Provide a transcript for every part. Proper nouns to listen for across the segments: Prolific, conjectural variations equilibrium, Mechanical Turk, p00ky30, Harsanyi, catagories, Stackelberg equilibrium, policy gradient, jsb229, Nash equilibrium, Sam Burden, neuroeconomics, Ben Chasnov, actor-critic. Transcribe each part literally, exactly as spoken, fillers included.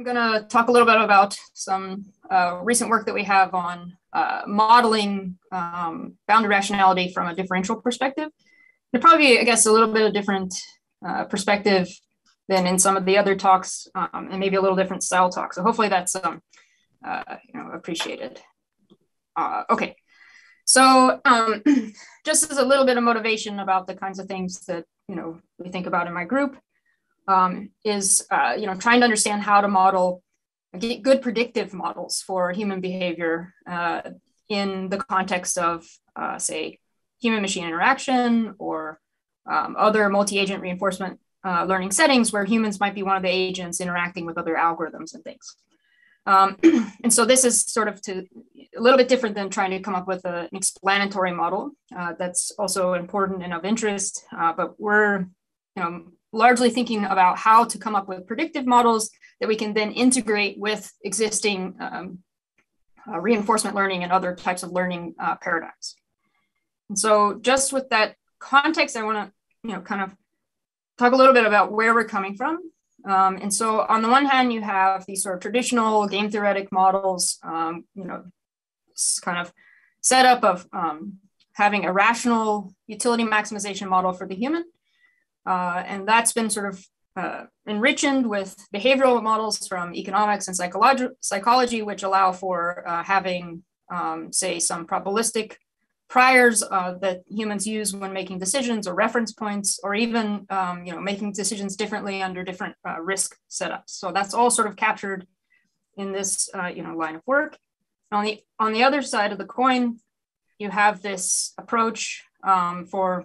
I'm going to talk a little bit about some uh, recent work that we have on uh, modeling um, bounded rationality from a differential perspective. It'll probably be, I guess, a little bit of different uh, perspective than in some of the other talks, um, and maybe a little different style talk. So hopefully that's um, uh, you know, appreciated. Uh, okay, so um, just as a little bit of motivation about the kinds of things that you know we think about in my group. Um, is, uh, you know, trying to understand how to model, get good predictive models for human behavior uh, in the context of, uh, say, human-machine interaction or um, other multi-agent reinforcement uh, learning settings where humans might be one of the agents interacting with other algorithms and things. Um, and so this is sort of to, a little bit different than trying to come up with a, an explanatory model uh, that's also important and of interest, uh, but we're, you know, largely thinking about how to come up with predictive models that we can then integrate with existing um, uh, reinforcement learning and other types of learning uh, paradigms. And so just with that context, I wanna you know, kind of talk a little bit about where we're coming from. Um, and so on the one hand, you have these sort of traditional game theoretic models, um, you know, this kind of setup of um, having a rational utility maximization model for the human. Uh, and that's been sort of uh, enriched with behavioral models from economics and psychology, psychology which allow for uh, having, um, say, some probabilistic priors uh, that humans use when making decisions or reference points, or even, um, you know, making decisions differently under different uh, risk setups. So that's all sort of captured in this, uh, you know, line of work. On the, on the other side of the coin, you have this approach um, for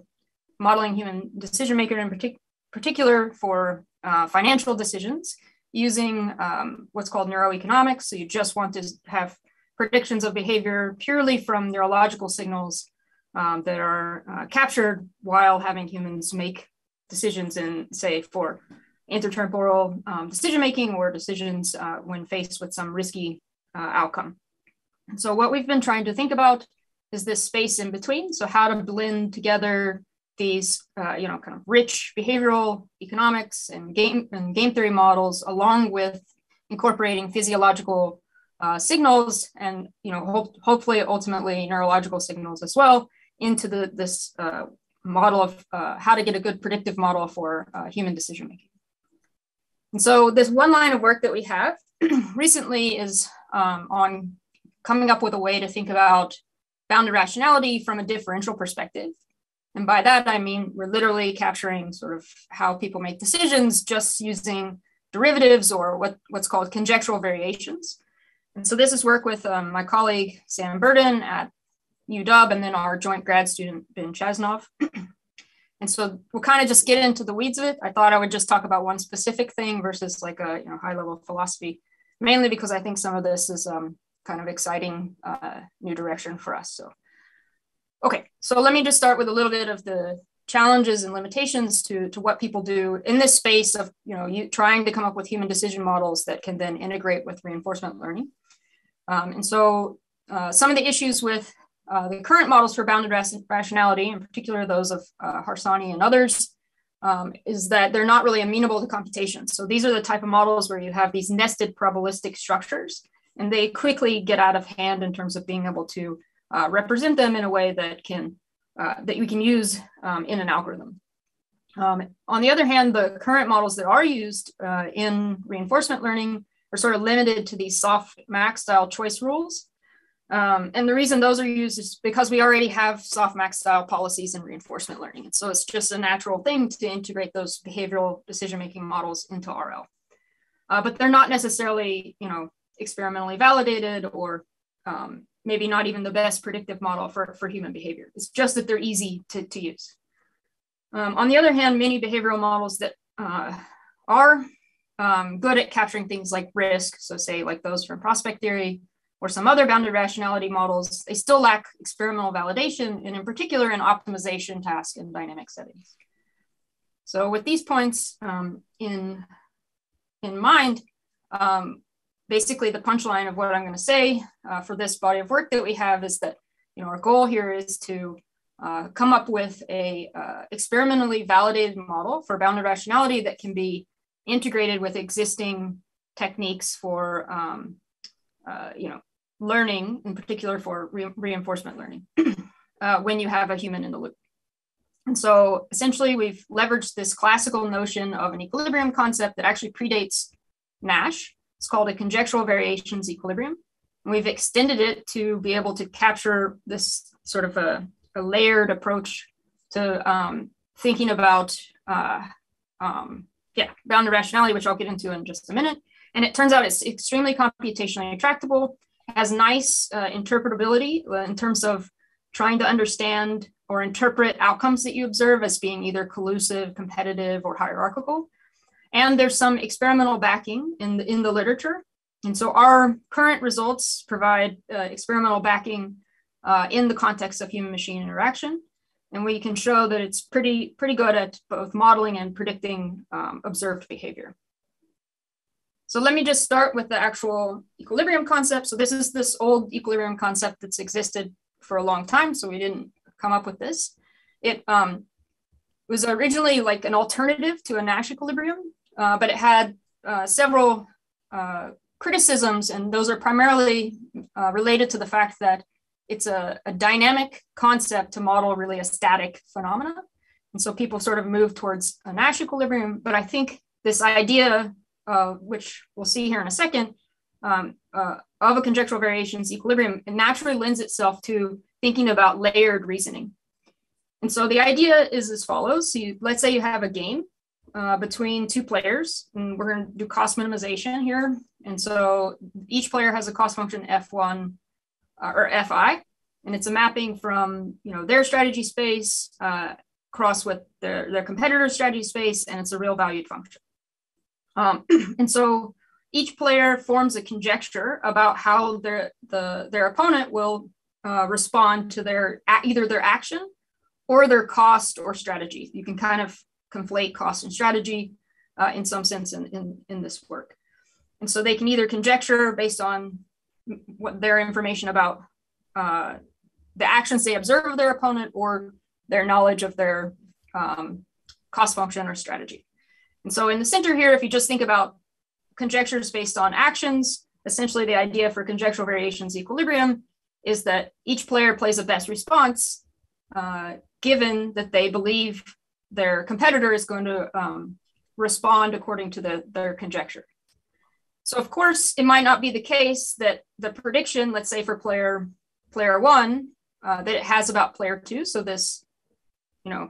modeling human decision maker in partic particular for uh, financial decisions using um, what's called neuroeconomics. So you just want to have predictions of behavior purely from neurological signals um, that are uh, captured while having humans make decisions in, say, for intertemporal um, decision making or decisions uh, when faced with some risky uh, outcome. And so what we've been trying to think about is this space in between. So how to blend together these, uh, you know, kind of rich behavioral economics and game and game theory models, along with incorporating physiological uh, signals and, you know, hope, hopefully ultimately neurological signals as well into the this uh, model of uh, how to get a good predictive model for uh, human decision making. And so this one line of work that we have recently is um, on coming up with a way to think about bounded rationality from a differential perspective. And by that, I mean, we're literally capturing sort of how people make decisions just using derivatives or what, what's called conjectural variations. And so this is work with um, my colleague, Sam Burden at U W and then our joint grad student, Ben Chasnov. And so we'll kind of just get into the weeds of it. I thought I would just talk about one specific thing versus like a you know, high level philosophy, mainly because I think some of this is um, kind of exciting uh, new direction for us. So. Okay, so let me just start with a little bit of the challenges and limitations to, to what people do in this space of, you know, you, trying to come up with human decision models that can then integrate with reinforcement learning. Um, and so uh, some of the issues with uh, the current models for bounded rationality, in particular those of uh, Harsanyi and others, um, is that they're not really amenable to computation. So these are the type of models where you have these nested probabilistic structures, and they quickly get out of hand in terms of being able to Uh, represent them in a way that can uh, that we can use um, in an algorithm. Um, on the other hand, the current models that are used uh, in reinforcement learning are sort of limited to these soft max style choice rules. Um, and the reason those are used is because we already have soft max style policies in reinforcement learning. And so it's just a natural thing to integrate those behavioral decision-making models into R L. Uh, but they're not necessarily, you know, experimentally validated or um, maybe not even the best predictive model for, for human behavior. It's just that they're easy to, to use. Um, on the other hand, many behavioral models that uh, are um, good at capturing things like risk, so say like those from prospect theory or some other bounded rationality models, they still lack experimental validation and in particular in optimization task and dynamic settings. So with these points um, in, in mind, um, basically, the punchline of what I'm going to say uh, for this body of work that we have is that, you know, our goal here is to uh, come up with a uh, experimentally validated model for bounded rationality that can be integrated with existing techniques for um, uh, you know, learning, in particular for re reinforcement learning, uh, when you have a human in the loop. And so essentially we've leveraged this classical notion of an equilibrium concept that actually predates Nash. It's called a conjectural variations equilibrium. And we've extended it to be able to capture this sort of a, a layered approach to um, thinking about uh, um, yeah, bounded rationality, which I'll get into in just a minute. And it turns out it's extremely computationally tractable, has nice uh, interpretability in terms of trying to understand or interpret outcomes that you observe as being either collusive, competitive, or hierarchical. And there's some experimental backing in the, in the literature. And so our current results provide uh, experimental backing uh, in the context of human-machine interaction. And we can show that it's pretty, pretty good at both modeling and predicting um, observed behavior. So let me just start with the actual equilibrium concept. So this is this old equilibrium concept that's existed for a long time. So we didn't come up with this. It um, was originally like an alternative to a Nash equilibrium, uh, but it had uh, several uh, criticisms, and those are primarily uh, related to the fact that it's a, a dynamic concept to model really a static phenomena. And so people sort of move towards a Nash equilibrium, but I think this idea, uh, which we'll see here in a second, um, uh, of a conjectural variations equilibrium, it naturally lends itself to thinking about layered reasoning. And so the idea is as follows. So you, let's say you have a game uh, between two players, and we're going to do cost minimization here. And so each player has a cost function F one uh, or F I, and it's a mapping from, you know, their strategy space uh, across with their, their competitor's strategy space, and it's a real valued function. Um, and so each player forms a conjecture about how their, the, their opponent will Uh, respond to their either their action or their cost or strategy. You can kind of conflate cost and strategy uh, in some sense in, in, in this work. And so they can either conjecture based on what their information about uh, the actions they observe of their opponent or their knowledge of their um, cost function or strategy. And so in the center here, if you just think about conjectures based on actions, essentially the idea for conjectural variations equilibrium is that each player plays a best response, uh, given that they believe their competitor is going to um, respond according to the, their conjecture. So of course, it might not be the case that the prediction, let's say for player player one, uh, that it has about player two. So this, you know,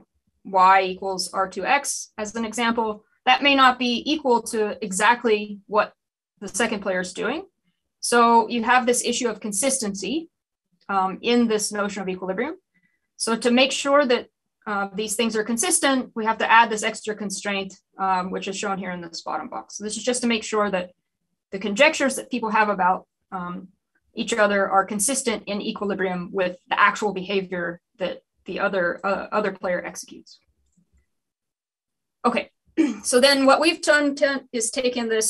y equals R two X as an example, that may not be equal to exactly what the second player is doing. So you have this issue of consistency Um, in this notion of equilibrium. So to make sure that uh, these things are consistent, we have to add this extra constraint, um, which is shown here in this bottom box. So this is just to make sure that the conjectures that people have about um, each other are consistent in equilibrium with the actual behavior that the other, uh, other player executes. Okay, so then what we've done to, is taken this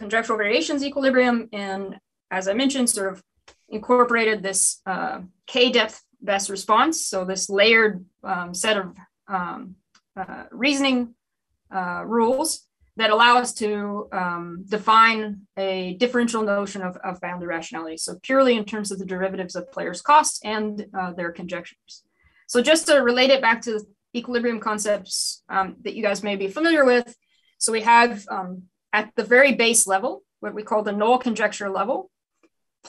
conjectural variations equilibrium and, as I mentioned, sort of incorporated this uh, k-depth best response, so this layered um, set of um, uh, reasoning uh, rules that allow us to um, define a differential notion of, of bounded rationality, so purely in terms of the derivatives of players' costs and uh, their conjectures. So just to relate it back to equilibrium concepts um, that you guys may be familiar with, so we have um, at the very base level, what we call the null conjecture level,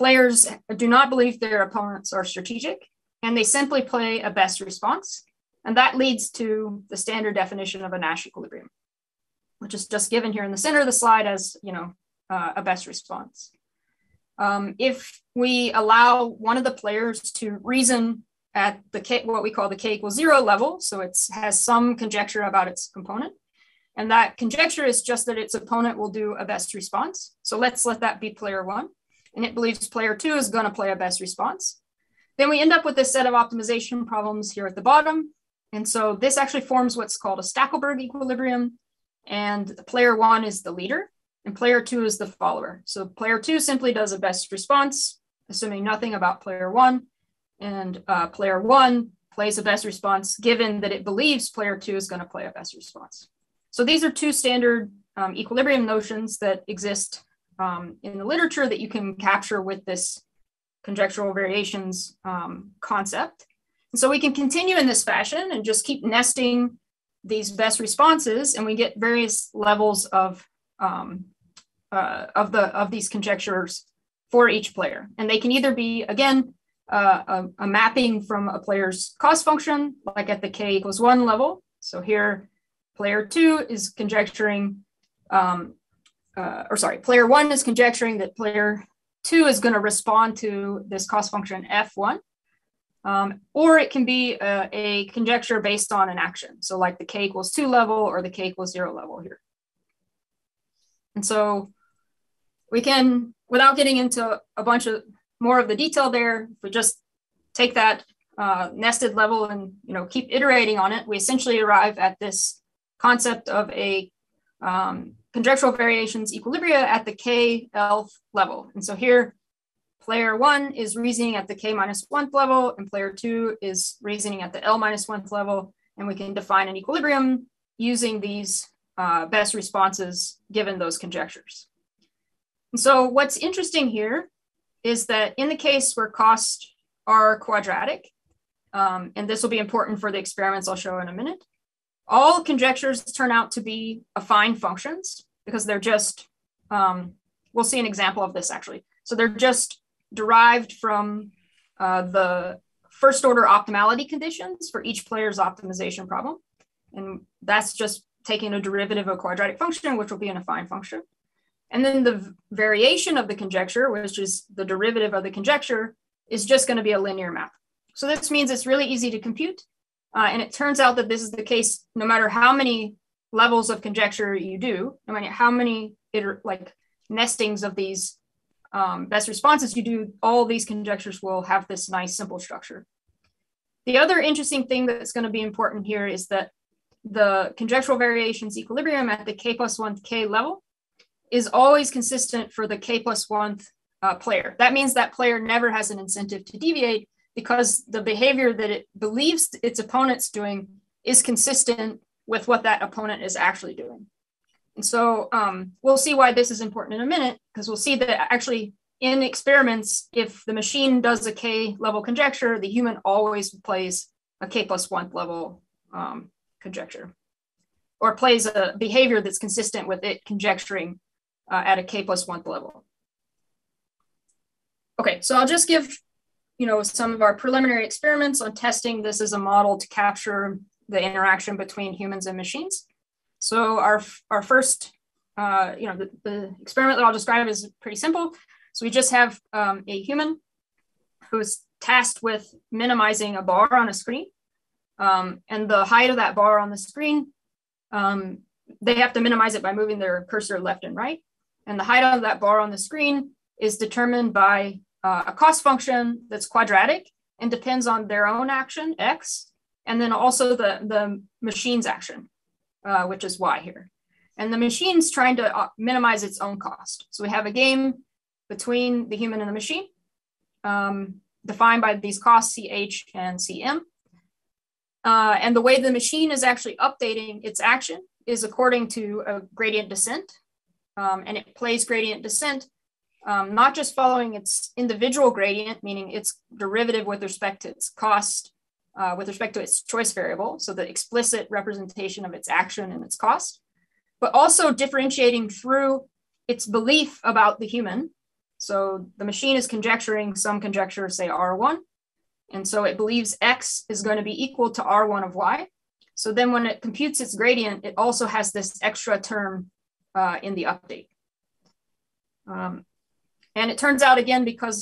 players do not believe their opponents are strategic, and they simply play a best response. And that leads to the standard definition of a Nash equilibrium, which is just given here in the center of the slide as, you know, uh, a best response. Um, if we allow one of the players to reason at the K, what we call the K equals zero level, so it has some conjecture about its component, and that conjecture is just that its opponent will do a best response. So let's let that be player one. And it believes player two is going to play a best response. Then we end up with this set of optimization problems here at the bottom. And so this actually forms what's called a Stackelberg equilibrium. And player one is the leader and player two is the follower. So player two simply does a best response, assuming nothing about player one. And uh, player one plays a best response given that it believes player two is going to play a best response. So these are two standard um, equilibrium notions that exist um, in the literature that you can capture with this conjectural variations um, concept. And so we can continue in this fashion and just keep nesting these best responses, and we get various levels of um, uh, of the of these conjectures for each player. And they can either be, again, uh, a, a mapping from a player's cost function, like at the k equals one level. So here, player two is conjecturing, um, uh, or sorry, player one is conjecturing that player two is going to respond to this cost function f one. Um, or it can be a, a conjecture based on an action. So like the k equals two level or the k equals zero level here. And so we can, without getting into a bunch of more of the detail there, if we just take that uh, nested level and you know keep iterating on it, we essentially arrive at this concept of a um, conjectural variations equilibria at the k-lth level. And so here, player one is reasoning at the k minus one level, and player two is reasoning at the l minus one level. And we can define an equilibrium using these uh, best responses given those conjectures. And so what's interesting here is that in the case where costs are quadratic, um, and this will be important for the experiments I'll show in a minute, all conjectures turn out to be affine functions because they're just, um, we'll see an example of this actually. So they're just derived from uh, the first order optimality conditions for each player's optimization problem. And that's just taking a derivative of a quadratic function, which will be an affine function. And then the variation of the conjecture, which is the derivative of the conjecture, is just going to be a linear map. So this means it's really easy to compute. Uh, and it turns out that this is the case no matter how many levels of conjecture you do, no matter how many iter like nestings of these Um, best responses you do, all these conjectures will have this nice simple structure. The other interesting thing that's going to be important here is that the conjectural variations equilibrium at the k plus one k level is always consistent for the k plus one uh, player. That means that player never has an incentive to deviate because the behavior that it believes its opponent's doing is consistent with what that opponent is actually doing. And so um, we'll see why this is important in a minute, because we'll see that actually in experiments, if the machine does a k level conjecture, the human always plays a k plus one level um, conjecture, or plays a behavior that's consistent with it conjecturing uh, at a k plus one level. Okay, so I'll just give you know some of our preliminary experiments on testing this as a model to capture the interaction between humans and machines. So our, our first, uh, you know, the, the experiment that I'll describe is pretty simple. So we just have um, a human who's tasked with minimizing a bar on a screen. Um, and the height of that bar on the screen, um, they have to minimize it by moving their cursor left and right. And the height of that bar on the screen is determined by uh, a cost function that's quadratic and depends on their own action, x, and then also the, the machine's action. Uh, which is y here. And the machine's trying to uh, minimize its own cost. So we have a game between the human and the machine um, defined by these costs, C H and C M. Uh, and the way the machine is actually updating its action is according to a gradient descent. Um, and it plays gradient descent, um, not just following its individual gradient, meaning its derivative with respect to its cost, Uh, with respect to its choice variable, so the explicit representation of its action and its cost, but also differentiating through its belief about the human. So the machine is conjecturing some conjecture, say R one, and so it believes X is going to be equal to R one of Y. So then when it computes its gradient, it also has this extra term uh, in the update. Um, and it turns out again, because,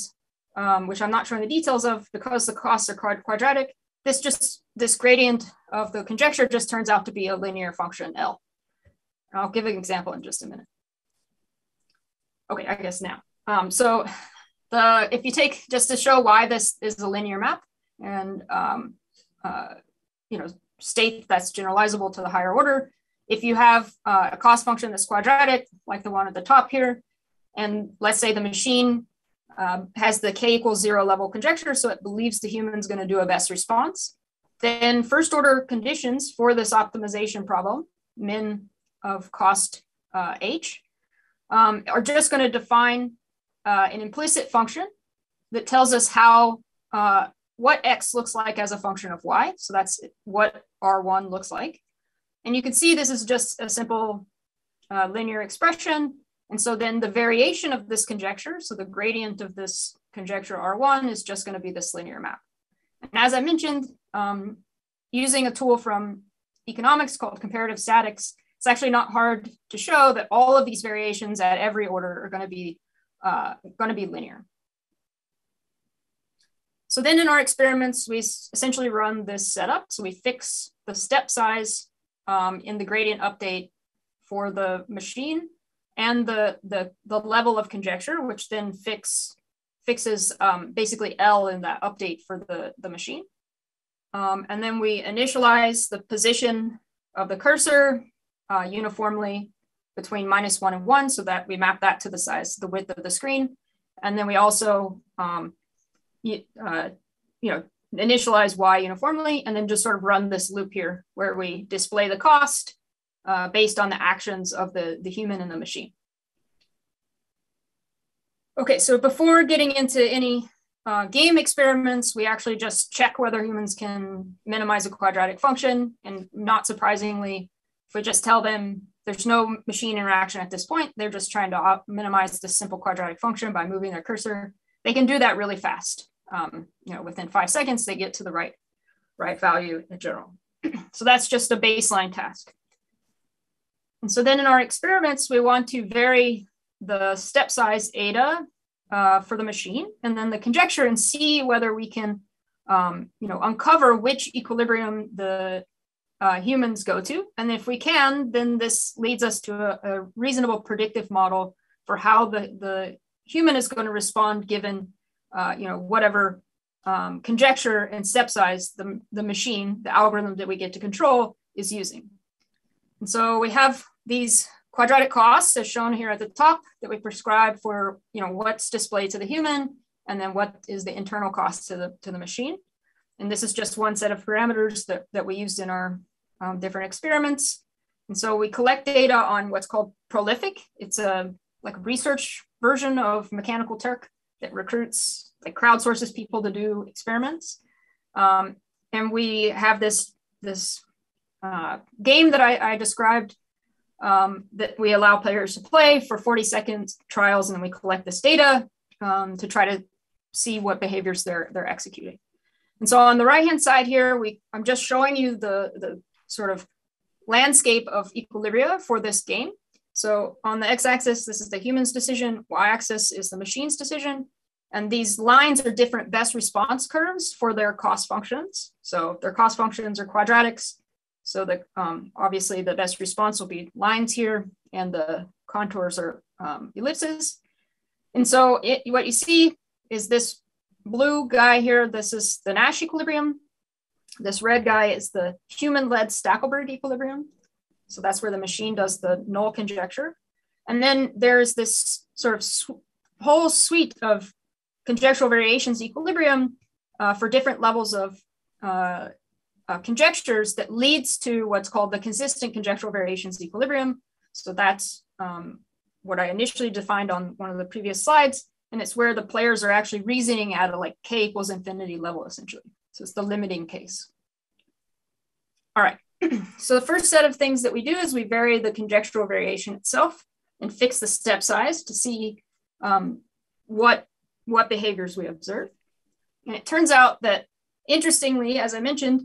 um, which I'm not showing the details of, because the costs are quadratic, This just this gradient of the conjecture just turns out to be a linear function L. I'll give an example in just a minute. Okay, I guess now. Um, so the if you take just to show why this is a linear map and um, uh, you know state that's generalizable to the higher order, if you have uh, a cost function that's quadratic like the one at the top here, and let's say the machine Um, has the k equals zero level conjecture, so it believes the human's going to do a best response. Then first order conditions for this optimization problem, min of cost uh, h, um, are just going to define uh, an implicit function that tells us how uh, what x looks like as a function of y. So that's what R one looks like. And you can see this is just a simple uh, linear expression. And so then the variation of this conjecture, so the gradient of this conjecture R one is just going to be this linear map. And as I mentioned, um, using a tool from economics called comparative statics, it's actually not hard to show that all of these variations at every order are going to be uh, going to be linear. So then in our experiments, we essentially run this setup. So we fix the step size um, in the gradient update for the machine and the, the, the level of conjecture, which then fix, fixes um, basically L in that update for the, the machine. Um, and then we initialize the position of the cursor uh, uniformly between minus one and one so that we map that to the size, the width of the screen. And then we also, um, uh, you know, initialize Y uniformly and then just sort of run this loop here where we display the cost uh, based on the actions of the, the human and the machine. Okay, so before getting into any Uh, game experiments, we actually just check whether humans can minimize a quadratic function. And not surprisingly, if we just tell them there's no machine interaction at this point, they're just trying to minimize this simple quadratic function by moving their cursor. They can do that really fast. Um, you know, within five seconds, they get to the right, right value in general. So that's just a baseline task. And so then in our experiments, we want to vary the step size eta Uh, for the machine, and then the conjecture, and see whether we can, um, you know, uncover which equilibrium the uh, humans go to. And if we can, then this leads us to a, a reasonable predictive model for how the, the human is going to respond given, uh, you know, whatever um, conjecture and step size the, the machine, the algorithm that we get to control is using. And so we have these quadratic costs as shown here at the top that we prescribe for, you know, what's displayed to the human and then what is the internal cost to the, to the machine. And this is just one set of parameters that, that we used in our um, different experiments. And so we collect data on what's called Prolific. It's a like research version of Mechanical Turk that recruits, like crowdsources people to do experiments. Um, and we have this, this uh, game that I, I described Um, that we allow players to play for forty second trials, and then we collect this data um, to try to see what behaviors they're, they're executing. And so on the right-hand side here, we, I'm just showing you the, the sort of landscape of equilibria for this game. So on the x-axis, this is the human's decision, y-axis is the machine's decision, and these lines are different best response curves for their cost functions. So their cost functions are quadratics. So the, um, obviously the best response will be lines here, and the contours are um, ellipses. And so it, what you see is this blue guy here, this is the Nash equilibrium. This red guy is the human-led Stackelberg equilibrium. So that's where the machine does the null conjecture. And then there's this sort of sw whole suite of conjectural variations equilibrium uh, for different levels of uh, Uh, conjectures that leads to what's called the consistent conjectural variations equilibrium. So that's um, what I initially defined on one of the previous slides. And it's where the players are actually reasoning at a like k equals infinity level, essentially. So it's the limiting case. All right, so the first set of things that we do is we vary the conjectural variation itself and fix the step size to see um, what, what behaviors we observe. And it turns out that, interestingly, as I mentioned,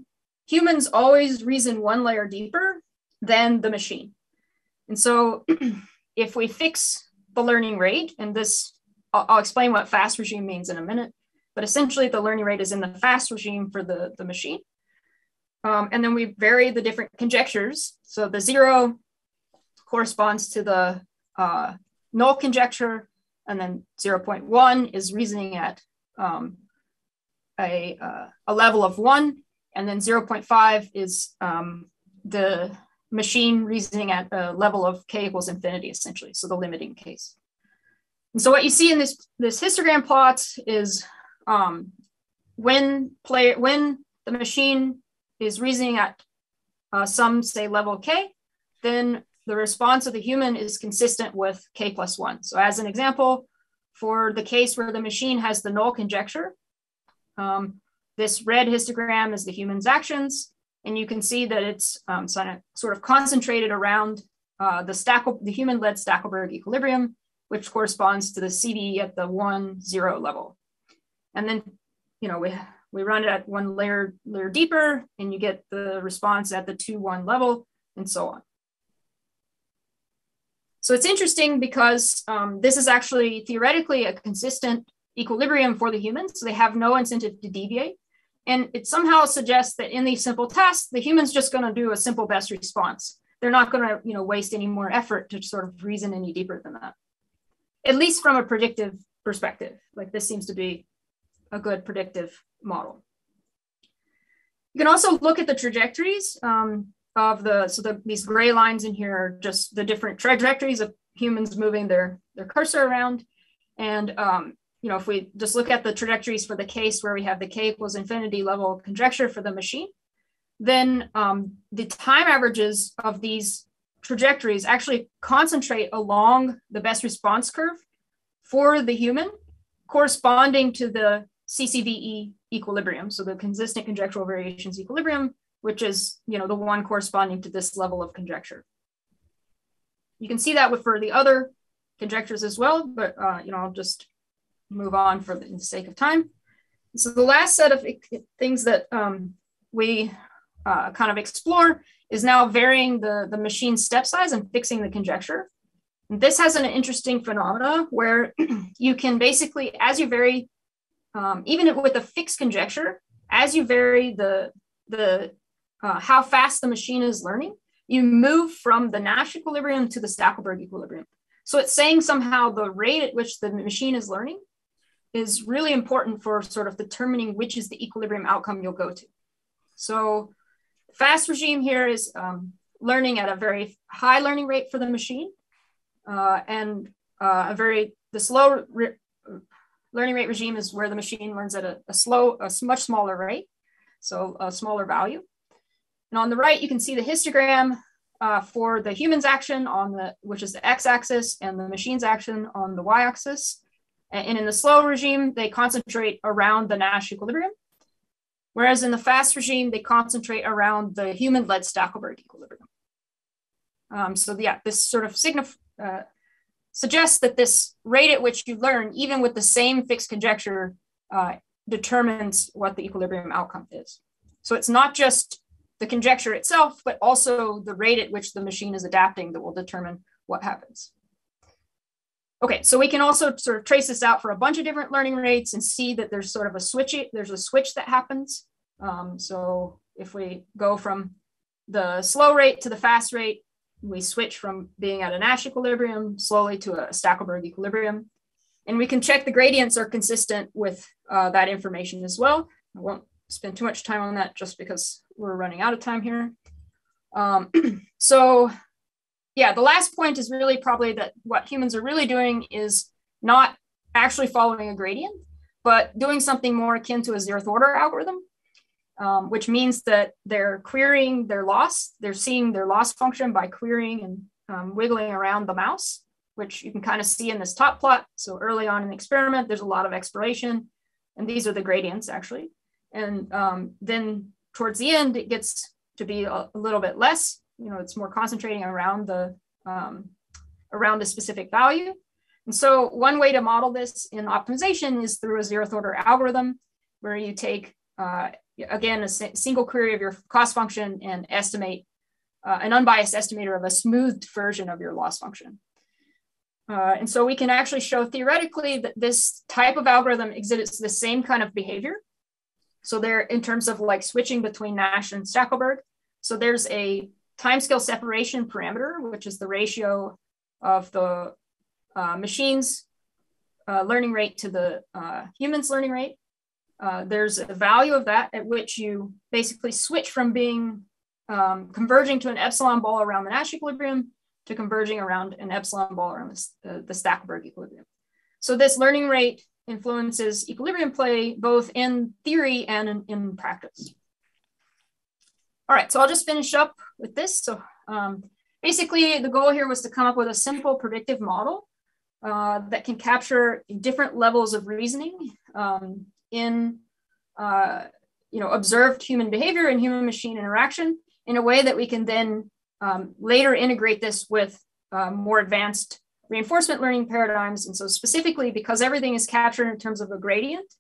humans always reason one layer deeper than the machine. And so if we fix the learning rate, and this, I'll, I'll explain what fast regime means in a minute, but essentially the learning rate is in the fast regime for the, the machine. Um, and then we vary the different conjectures. So the zero corresponds to the uh, null conjecture, and then zero point one is reasoning at um, a, uh, a level of one. And then zero point five is um, the machine reasoning at a level of k equals infinity, essentially, so the limiting case. And so what you see in this, this histogram plot is um, when, play, when the machine is reasoning at uh, some, say, level k, then the response of the human is consistent with k plus one. So as an example, for the case where the machine has the null conjecture, um, this red histogram is the human's actions. And you can see that it's um, sort of concentrated around uh, the, Stackel, the human-led Stackelberg equilibrium, which corresponds to the C D E at the one, zero level. And then, you know, we, we run it at one layer, layer deeper, and you get the response at the two, one level, and so on. So it's interesting because um, this is actually theoretically a consistent equilibrium for the humans. So they have no incentive to deviate. And it somehow suggests that in these simple tasks, the human's just going to do a simple best response. They're not going to, you know, waste any more effort to sort of reason any deeper than that, at least from a predictive perspective. Like this seems to be a good predictive model. You can also look at the trajectories um, of the, so the, these gray lines in here are just the different trajectories of humans moving their, their cursor around. And um, you know, if we just look at the trajectories for the case where we have the k equals infinity level conjecture for the machine, then um, the time averages of these trajectories actually concentrate along the best response curve for the human, corresponding to the C C V E equilibrium, so the consistent conjectural variations equilibrium, which is, you know, the one corresponding to this level of conjecture. You can see that with for the other conjectures as well, but uh, you know, I'll just move on for the sake of time. So the last set of things that um, we uh, kind of explore is now varying the, the machine step size and fixing the conjecture. And this has an interesting phenomena where you can basically, as you vary, um, even with a fixed conjecture, as you vary the, the uh, how fast the machine is learning, you move from the Nash equilibrium to the Stackelberg equilibrium. So it's saying somehow the rate at which the machine is learning is really important for sort of determining which is the equilibrium outcome you'll go to. So fast regime here is um, learning at a very high learning rate for the machine, uh, and uh, a very, the slow re learning rate regime is where the machine learns at a, a slow, a much smaller rate, so a smaller value. And on the right, you can see the histogram uh, for the human's action on the, which is the x-axis, and the machine's action on the y-axis. And in the slow regime, they concentrate around the Nash equilibrium, whereas in the fast regime, they concentrate around the human-led Stackelberg equilibrium. Um, so the, yeah, this sort of signif uh, suggests that this rate at which you learn, even with the same fixed conjecture, uh, determines what the equilibrium outcome is. So it's not just the conjecture itself, but also the rate at which the machine is adapting that will determine what happens. Okay, so we can also sort of trace this out for a bunch of different learning rates and see that there's sort of a switch, there's a switch that happens. Um, so if we go from the slow rate to the fast rate, we switch from being at a Nash equilibrium slowly to a Stackelberg equilibrium. And we can check the gradients are consistent with uh, that information as well. I won't spend too much time on that just because we're running out of time here. Um, so. Yeah, the last point is really probably that what humans are really doing is not actually following a gradient, but doing something more akin to a zeroth order algorithm, um, which means that they're querying their loss. They're seeing their loss function by querying and um, wiggling around the mouse, which you can kind of see in this top plot. So early on in the experiment, there's a lot of exploration, and these are the gradients actually. And um, then towards the end, it gets to be a, a little bit less. You know, it's more concentrating around the um, around the specific value. And so one way to model this in optimization is through a zeroth order algorithm, where you take, uh, again, a single query of your cost function and estimate uh, an unbiased estimator of a smoothed version of your loss function. Uh, and so we can actually show theoretically that this type of algorithm exhibits the same kind of behavior. So there, in terms of like switching between Nash and Stackelberg. So there's a timescale separation parameter, which is the ratio of the uh, machine's uh, learning rate to the uh, human's learning rate. Uh, there's a value of that at which you basically switch from being um, converging to an epsilon ball around the Nash equilibrium to converging around an epsilon ball around the, uh, the Stackelberg equilibrium. So this learning rate influences equilibrium play both in theory and in, in practice. All right, so I'll just finish up with this. So um, basically the goal here was to come up with a simple predictive model uh, that can capture different levels of reasoning um, in uh, you know, observed human behavior and human machine interaction in a way that we can then um, later integrate this with uh, more advanced reinforcement learning paradigms. And so specifically, because everything is captured in terms of a gradient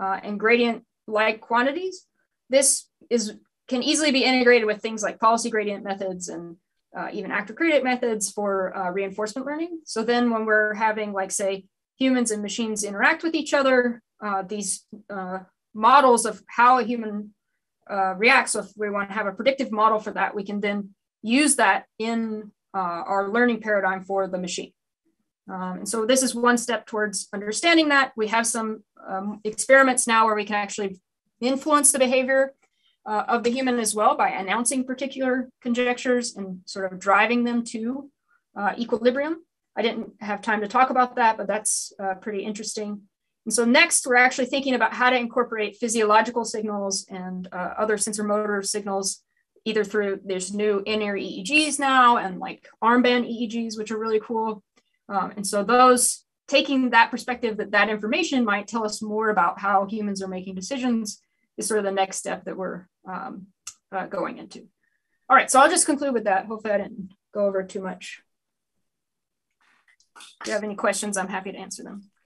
uh, and gradient-like quantities, this is can easily be integrated with things like policy gradient methods and uh, even actor-critic methods for uh, reinforcement learning. So then when we're having, like, say, humans and machines interact with each other, uh, these uh, models of how a human uh, reacts, so if we want to have a predictive model for that, we can then use that in uh, our learning paradigm for the machine. Um, and so this is one step towards understanding that. We have some um, experiments now where we can actually influence the behavior Uh, of the human as well by announcing particular conjectures and sort of driving them to uh, equilibrium. I didn't have time to talk about that, but that's uh, pretty interesting. And so next, we're actually thinking about how to incorporate physiological signals and uh, other sensor motor signals, either through there's new in-ear E E Gs now and like armband E E Gs, which are really cool. Um, and so those, taking that perspective that that information might tell us more about how humans are making decisions is sort of the next step that we're um, uh, going into. All right, so I'll just conclude with that. Hopefully I didn't go over too much. If you have any questions, I'm happy to answer them.